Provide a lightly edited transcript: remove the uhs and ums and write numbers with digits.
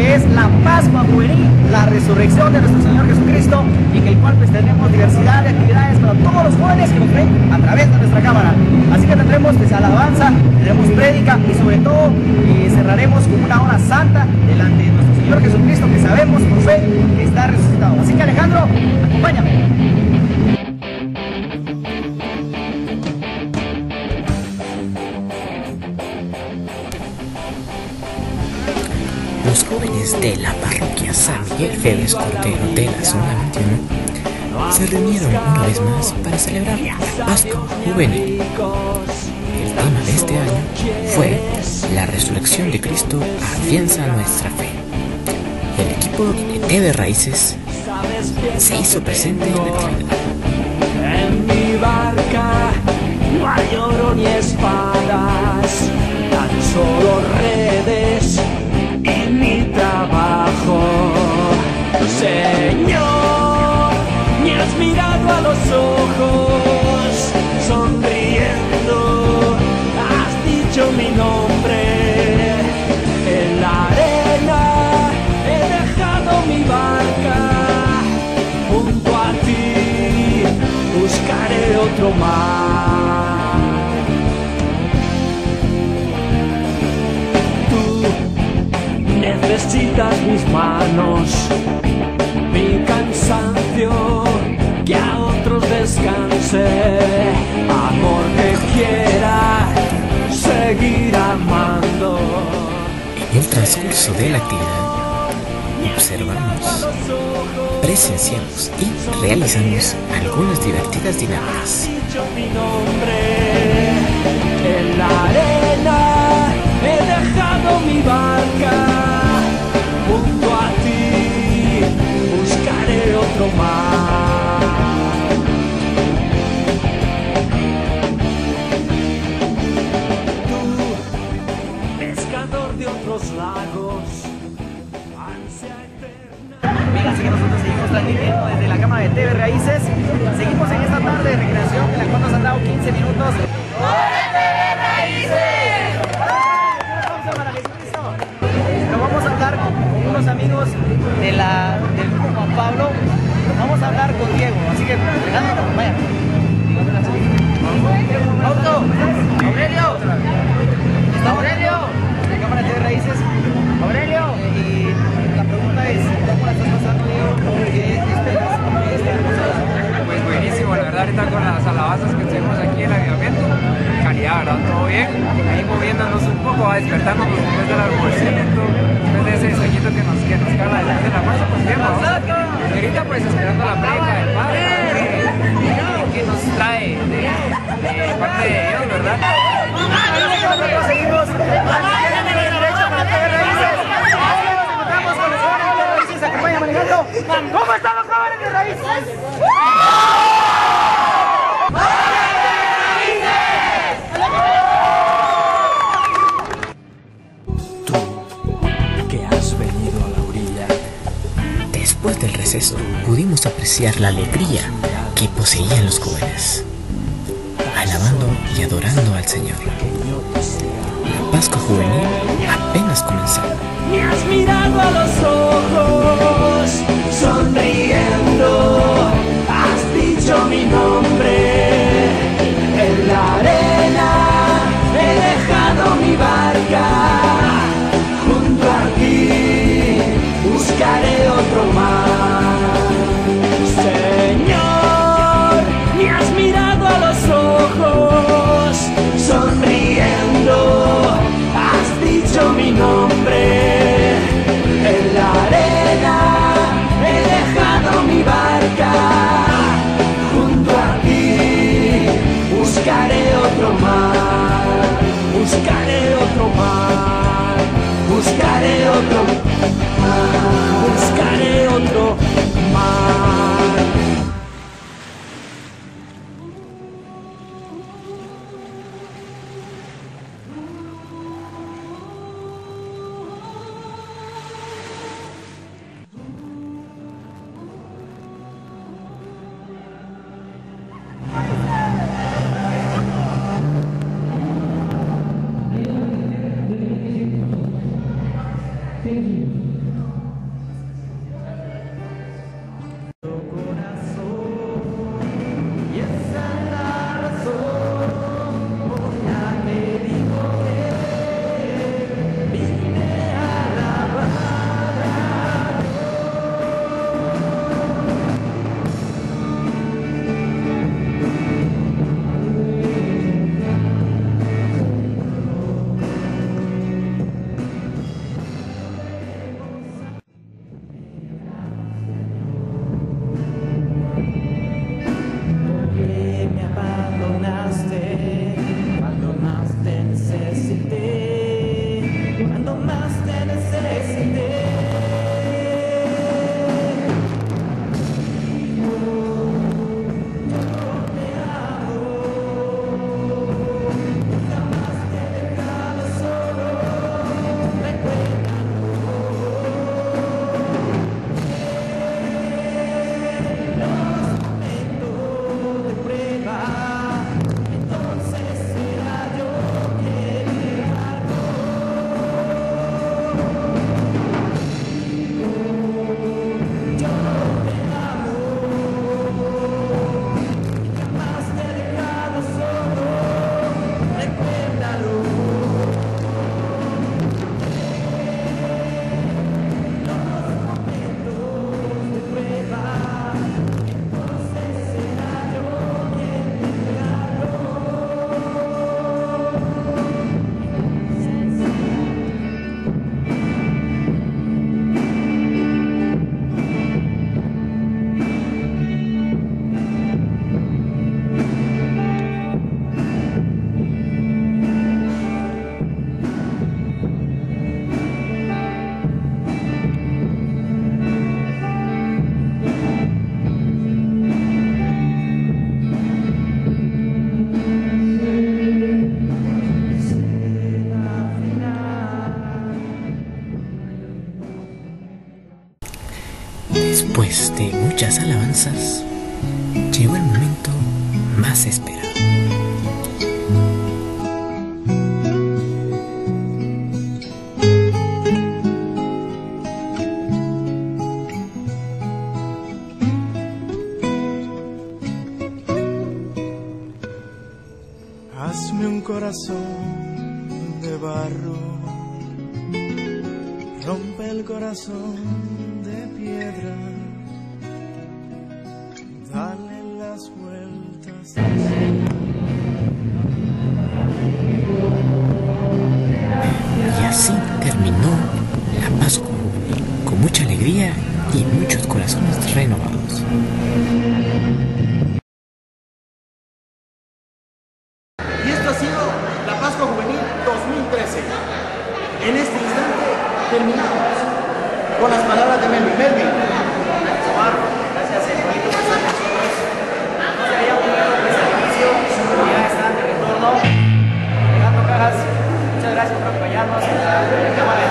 que es la Pascua Juvenil, la resurrección de nuestro Señor Jesucristo, y en el cual pues tenemos diversidad de actividades para todos los jóvenes que nos ven a través de nuestra cámara. Así que tendremos pues alabanza, tendremos prédica y sobre todo cerraremos con una hora santa delante de nuestro Señor Jesucristo, que sabemos por fe que está resucitado. Así que Alejandro, acompáñame. Los jóvenes de la parroquia San Miguel Félix de la Zona 21 se reunieron una vez más para celebrar la Pascua Juvenil. El tema de este año fue la resurrección de Cristo afianza nuestra fe. El equipo de T.V. Raices se hizo presente en la actividad. En mi barca no hay oro ni espadas, tan solo redes. Mi trabajo, Señor, me has mirado a los ojos, sonriendo, has dicho mi nombre, en la arena he dejado mi barca, junto a ti buscaré otro mar. Necesitas mis manos, mi cansancio, que a otros descanse, amor que quiera seguir amando. En el transcurso de la actividad, observamos, presenciamos y realizamos algunas divertidas dinámicas. En la arena he dejado mi barca. Mira, así que nosotros seguimos transmitiendo desde la cámara de TV Raíces. Seguimos en esta tarde de recreación, en la cual nos han dado 15 minutos. ¡Hola, TV Raíces! Nos vamos a hablar con unos amigos del grupo Juan Pablo. Vamos a hablar con Diego, así que Alejandro, vaya. ¡Auto! ¡Aurelio! ¿Está Aurelio? De la cámara de TV Raíces. ¡Aurelio! Y la pregunta es, ¿cómo la estás pasando, Diego? Pues buenísimo, la verdad, ahorita con las alabanzas que tenemos aquí en el avivamiento, calidad, ¿verdad? Todo bien, ahí moviéndonos un poco, va despertándonos después del almuercito, después de ese sueñito que nos cala después de la fuerza, pues bien, ¿no? Ahorita pues esperando la predica del Padre que nos trae de parte de Dios, ¿verdad? Nosotros seguimos en el derecho para TV Raíces. Ahora nos encontramos con los jóvenes de Raíces. Acompáñame, Alejandro. ¿Cómo están los jóvenes de Raíces? Después del receso, pudimos apreciar la alegría que poseían los jóvenes, alabando y adorando al Señor. La Pascua Juvenil apenas comenzó. Me has mirado a los ojos, sonriendo, has dicho mi nombre. En la arena he dejado mi barca, junto a ti buscaré otro mar. Señor, me has mirado a los ojos, sonriendo, has dicho mi nombre. En la arena he dejado mi barca, junto a ti buscaré otro mar, buscaré otro mar, buscaré otro mar. Buscaré otro mar. Después de muchas alabanzas, llegó el momento más esperado. Hazme un corazón de barro, rompe el corazón de piedra, dale las vueltas. Y así terminó la Pascua Juvenil, con mucha alegría y muchos corazones renovados. En este instante terminamos con las palabras de Melvin. Gracias, señorito, por estar con nosotros. No se había ocurrido que este inicio, su comunidad está de retorno, dejando cajas. Muchas gracias por acompañarnos en la cámara.